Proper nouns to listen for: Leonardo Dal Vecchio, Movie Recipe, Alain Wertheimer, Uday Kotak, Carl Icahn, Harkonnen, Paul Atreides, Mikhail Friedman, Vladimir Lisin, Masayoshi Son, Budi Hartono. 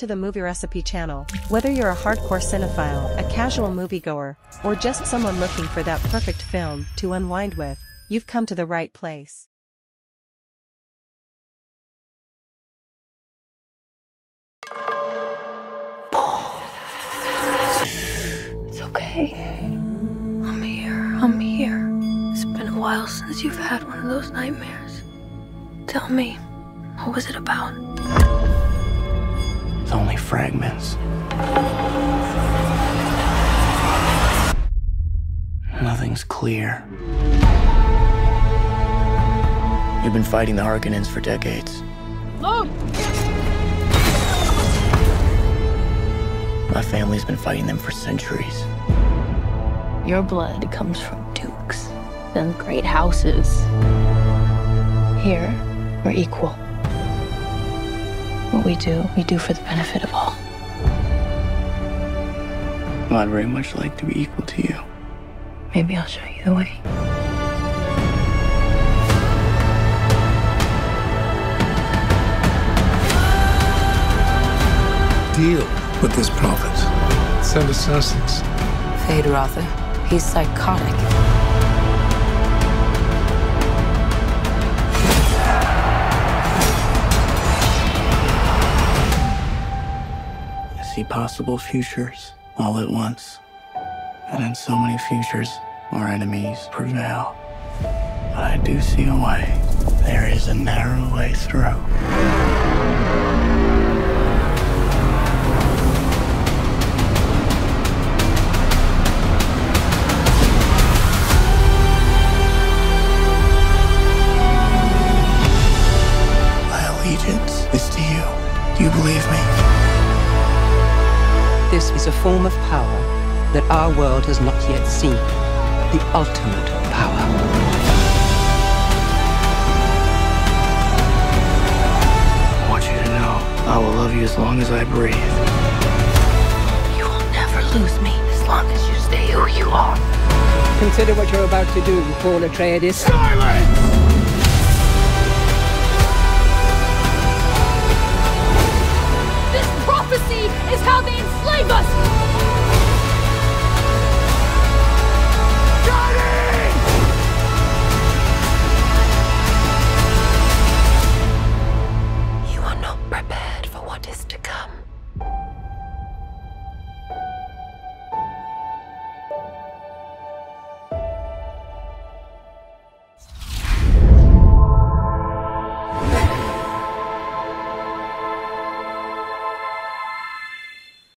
to the Movie Recipe channel. Whether you're a hardcore cinephile, a casual moviegoer, or just someone looking for that perfect film to unwind with, you've come to the right place. It's okay. I'm here, I'm here. It's been a while since you've had one of those nightmares. Tell me, what was it about? It's only fragments. Nothing's clear. You've been fighting the Harkonnens for decades. Look! My family's been fighting them for centuries. Your blood comes from dukes and great houses. Here, we're equal. What we do for the benefit of all. I'd very much like to be equal to you. Maybe I'll show you the way. Deal with this prophet. Send assassins. Fade Rother. He's psychotic. See possible futures all at once, and in so many futures our enemies prevail. But I do see a way. There is a narrow way through. My allegiance is to you. Do you believe me? This is a form of power that our world has not yet seen. The ultimate power. I want you to know I will love you as long as I breathe. You will never lose me as long as you stay who you are. Consider what you're about to do, Paul Atreides. Silence! Is how they enslave us!